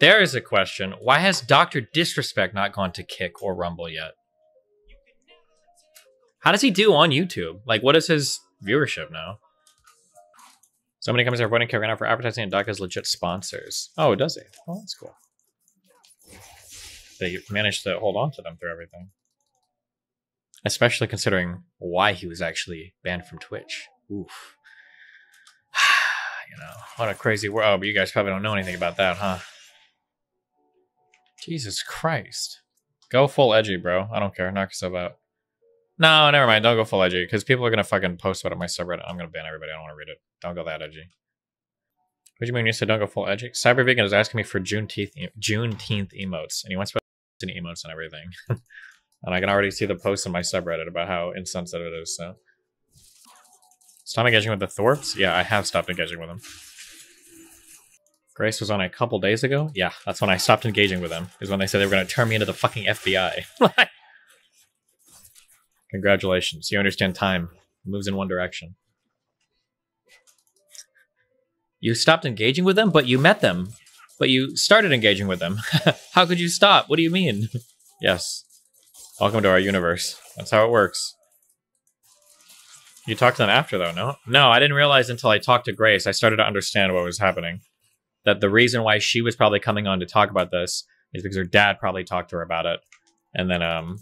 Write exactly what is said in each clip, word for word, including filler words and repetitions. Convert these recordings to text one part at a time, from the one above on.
There is a question. Why has Doctor Disrespect not gone to Kick or Rumble yet? How does he do on YouTube? Like, what is his viewership now? So many companies are running Kick right now for advertising, and Doc has legit sponsors. Oh, does he? Oh, that's cool. They managed to hold on to them through everything. Especially considering why he was actually banned from Twitch. Oof. You know, what a crazy world. Oh, but you guys probably don't know anything about that, huh? Jesus Christ. Go full edgy, bro. I don't care. Knock yourself out. No, never mind. Don't go full edgy, because people are going to fucking post about it on my subreddit. I'm going to ban everybody. I don't want to read it. Don't go that edgy. What do you mean you said don't go full edgy? CyberVegan is asking me for Juneteenth, Juneteenth emotes, and he wants to put emotes and everything. And I can already see the posts in my subreddit about how insensitive it is, so. Stop engaging with the Thorps? Yeah, I have stopped engaging with them. Grace was on a couple days ago? Yeah, that's when I stopped engaging with them, is when they said they were going to turn me into the fucking F B I. Congratulations, you understand time. It moves in one direction. You stopped engaging with them, but you met them. But you started engaging with them. How could you stop? What do you mean? Yes. Welcome to our universe. That's how it works. You talked to them after, though, no? No, I didn't realize until I talked to Grace. I started to understand what was happening. That the reason why she was probably coming on to talk about this is because her dad probably talked to her about it. And then, um...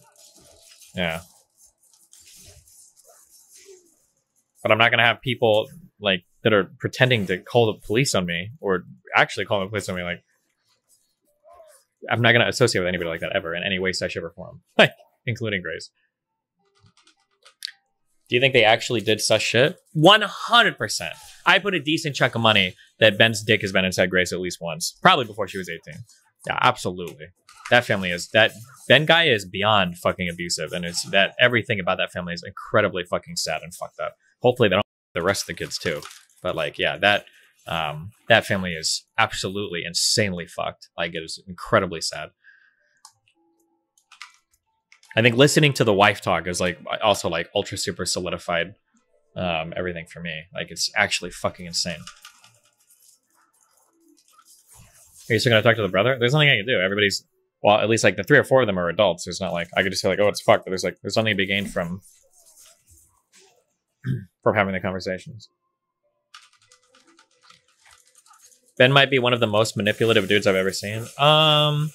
yeah. But I'm not gonna have people, like, that are pretending to call the police on me, or actually call the police on me, like... I'm not gonna associate with anybody like that ever, in any way, so I should reform. Like, including Grace. Do you think they actually did such shit? one hundred percent. I put a decent chunk of money that Ben's dick has been inside Grace at least once. Probably before she was eighteen. Yeah, absolutely. That family is... That Ben guy is beyond fucking abusive. And it's that everything about that family is incredibly fucking sad and fucked up. Hopefully they don't the rest of the kids too. But like, yeah, that um, that family is absolutely insanely fucked. Like, it is incredibly sad. I think listening to the wife talk is like also like ultra super solidified um, everything for me. Like, it's actually fucking insane. Are you still gonna talk to the brother? There's nothing I can do. Everybody's, well, at least like the three or four of them are adults. It's not like I could just say like, oh, it's fucked. But there's like there's nothing to be gained from from having the conversations. Ben might be one of the most manipulative dudes I've ever seen. Um.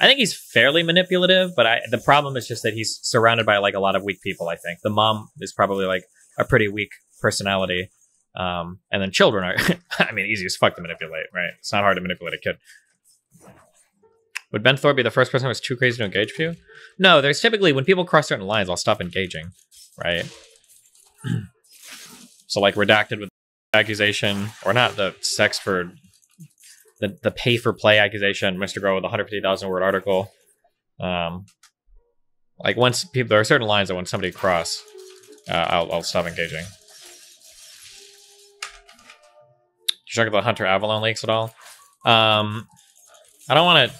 I think he's fairly manipulative, but I, the problem is just that he's surrounded by like a lot of weak people, I think. The mom is probably like a pretty weak personality. Um, and then children are, I mean, easy as fuck to manipulate, right? It's not hard to manipulate a kid. Would Ben Thorpe be the first person who was too crazy to engage with you? No, there's typically, when people cross certain lines, I'll stop engaging, right? So like redacted with the accusation, or not the sex for... The, the pay for play accusation, Mister Girl with a one hundred fifty thousand word article. Um, like once people, there are certain lines that when somebody cross, uh, I'll, I'll stop engaging. Did you talk about the Hunter Avallone leaks at all? Um, I don't want to,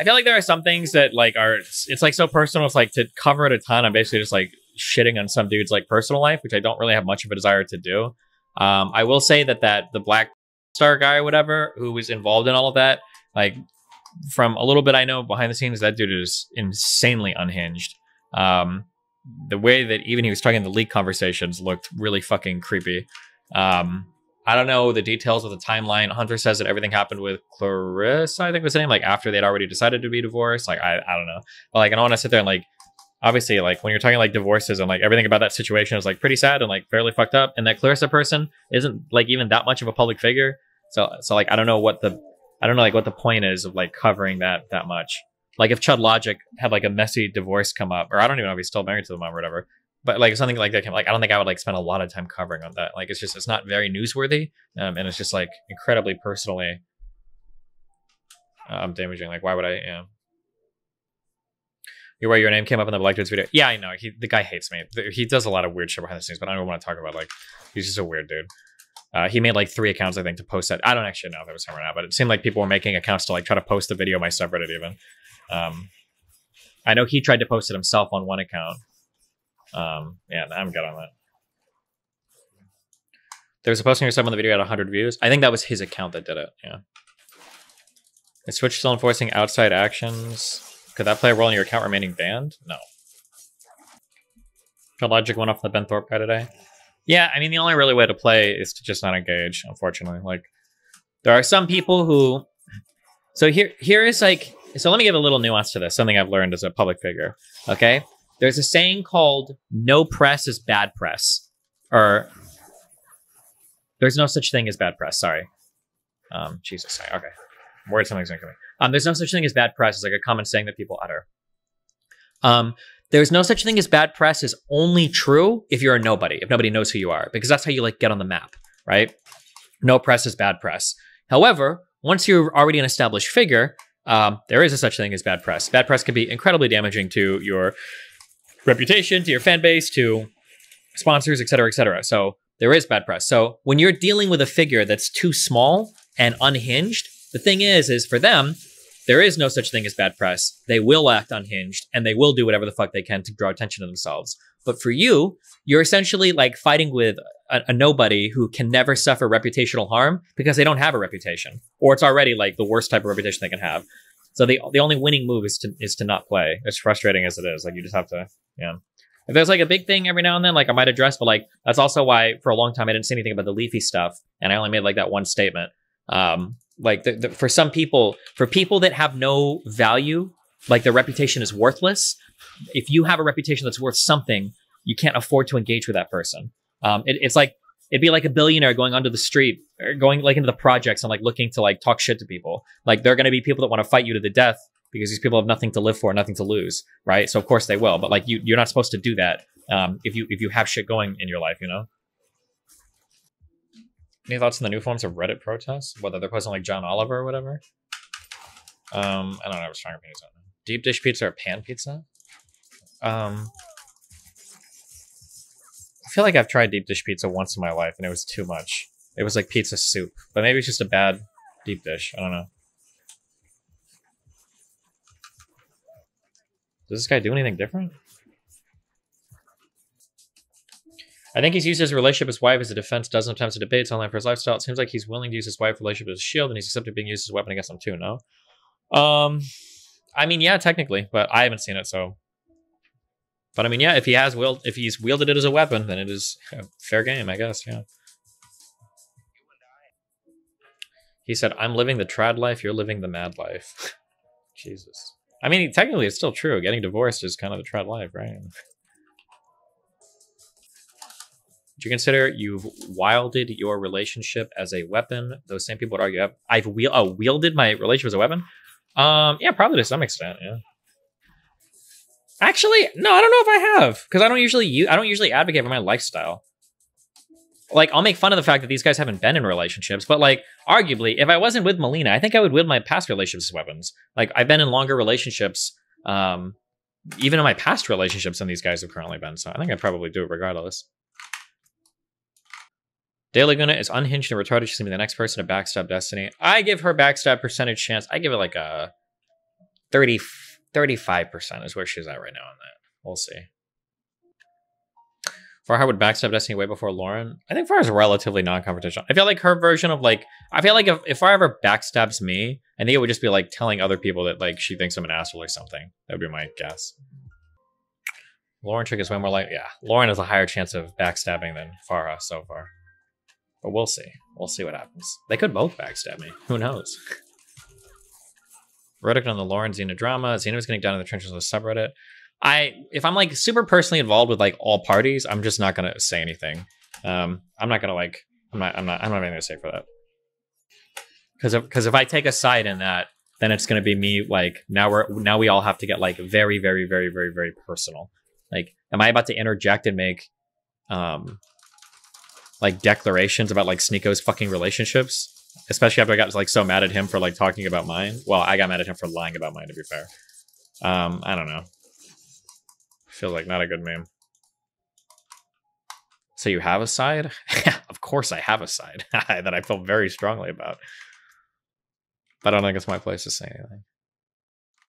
I feel like there are some things that like are, it's, it's like so personal. It's like to cover it a ton. I'm basically just like shitting on some dude's like personal life, which I don't really have much of a desire to do. Um, I will say that, that the black star guy or whatever who was involved in all of that, like from a little bit I know behind the scenes, that dude is insanely unhinged. Um the way that even he was talking in the leak conversations looked really fucking creepy. um I don't know the details of the timeline. Hunter says that everything happened with Clarissa, I think was the name, like after they'd already decided to be divorced. Like i i don't know, but like I don't want to sit there and like, obviously, like, when you're talking, like, divorces and, like, everything about that situation is, like, pretty sad and, like, fairly fucked up. And that Clarissa person isn't, like, even that much of a public figure. So, so like, I don't know what the... I don't know, like, what the point is of, like, covering that that much. Like, if Chud Logic had, like, a messy divorce come up, or I don't even know if he's still married to the mom or whatever, but, like, something like that came, like, I don't think I would, like, spend a lot of time covering on that. Like, it's just, it's not very newsworthy, um, and it's just, like, incredibly personally um, damaging. Like, why would I... Yeah. Where your name came up in the Black Dude's video. Yeah, I know. He, the guy hates me. He does a lot of weird shit behind the scenes, but I don't want to talk about, like, he's just a weird dude. Uh, he made, like, three accounts, I think, to post that. I don't actually know if that was him or not, but it seemed like people were making accounts to, like, try to post the video on my subreddit, even. Um, I know he tried to post it himself on one account. Um, yeah, I'm good on that. There was a posting of someone in the video had one hundred views. I think that was his account that did it, yeah. Is Twitch still enforcing outside actions? Could that play a role in your account remaining banned? No. Chud Logic went off the Ben Thorpe guy today. Yeah, I mean, the only really way to play is to just not engage, unfortunately. Like, there are some people who... So here, here is like... So let me give a little nuance to this, something I've learned as a public figure, okay? There's a saying called, no press is bad press. Or... There's no such thing as bad press, sorry. Um, Jesus, sorry, okay. Word, something's not coming. Um, there's no such thing as bad press. It's like a common saying that people utter. Um, there's no such thing as bad press is only true if you're a nobody, if nobody knows who you are, because that's how you like get on the map, right? No press is bad press. However, once you're already an established figure, um, there is a such thing as bad press. Bad press can be incredibly damaging to your reputation, to your fan base, to sponsors, et cetera, et cetera. So there is bad press. So when you're dealing with a figure that's too small and unhinged, the thing is, is for them, there is no such thing as bad press. They will act unhinged and they will do whatever the fuck they can to draw attention to themselves. But for you, you're essentially like fighting with a, a nobody who can never suffer reputational harm because they don't have a reputation, or it's already like the worst type of reputation they can have. So the the only winning move is to is to not play. As frustrating as it is, like you just have to, yeah. If there's like a big thing every now and then, like I might address, but like that's also why for a long time I didn't say anything about the Leafy stuff, and I only made like that one statement. Um, Like the, the, for some people, for people that have no value, like their reputation is worthless. If you have a reputation that's worth something, you can't afford to engage with that person. Um, it, it's like, it'd be like a billionaire going onto the street or going like into the projects and like looking to like talk shit to people. Like there are going to be people that want to fight you to the death because these people have nothing to live for, nothing to lose. Right. So of course they will, but like you, you're not supposed to do that. Um, if you, if you have shit going in your life, you know? Any thoughts on the new forms of Reddit protests? Whether they're posting like John Oliver or whatever? Um, I don't know. I was trying to think of something. Deep dish pizza or pan pizza? Um, I feel like I've tried deep dish pizza once in my life and it was too much. It was like pizza soup, but maybe it's just a bad deep dish. I don't know. Does this guy do anything different? I think he's used his relationship with his wife as a defense dozen times to debates online for his lifestyle. It seems like he's willing to use his wife's relationship as a shield, and he's accepted being used as a weapon against them too, no? Um, I mean, yeah, technically, but I haven't seen it, so... But I mean, yeah, if he has wield, if he's wielded it as a weapon, then it is a fair game, I guess, yeah. He said, I'm living the trad life, you're living the mad life. Jesus. I mean, technically, it's still true. Getting divorced is kind of the trad life, right? Do you consider you've wielded your relationship as a weapon? Those same people would argue I've wield oh, wielded my relationship as a weapon. Um, yeah, probably to some extent. Yeah. Actually, no, I don't know if I have, because I don't usually use, I don't usually advocate for my lifestyle. Like, I'll make fun of the fact that these guys haven't been in relationships, but like, arguably, if I wasn't with Melina, I think I would wield my past relationships as weapons. Like, I've been in longer relationships, um, even in my past relationships, than these guys have currently been. So I think I probably do it regardless. De Laguna is unhinged and retarded. She's gonna be the next person to backstab Destiny. I give her backstab percentage chance. I give it like a thirty, thirty-five percent is where she's at right now on that. We'll see. Farhad would backstab Destiny way before Lauren. I think Farhad's relatively non-confrontational. I feel like her version of like, I feel like if, if Farhad ever backstabs me, I think it would just be like telling other people that like she thinks I'm an asshole or something. That would be my guess. Lauren trick is way more like, yeah. Lauren has a higher chance of backstabbing than Farhad so far. But we'll see. We'll see what happens. They could both backstab me. Who knows? Reddit on the Lauren Zena drama. Zena was getting down in the trenches on the subreddit. I, if I'm like super personally involved with like all parties, I'm just not gonna say anything. Um, I'm not gonna like. I'm not. I'm not. I don't have anything to say for that. Because because if I take a side in that, then it's gonna be me. Like now we're now we all have to get like very very very very very personal. Like, am I about to interject and make? Um, like declarations about like Sneeko's fucking relationships, especially after I got like so mad at him for like talking about mine. Well, I got mad at him for lying about mine, to be fair. Um, I don't know. Feels like not a good meme. So you have a side? Of course I have a side that I feel very strongly about. But I don't think it's my place to say anything.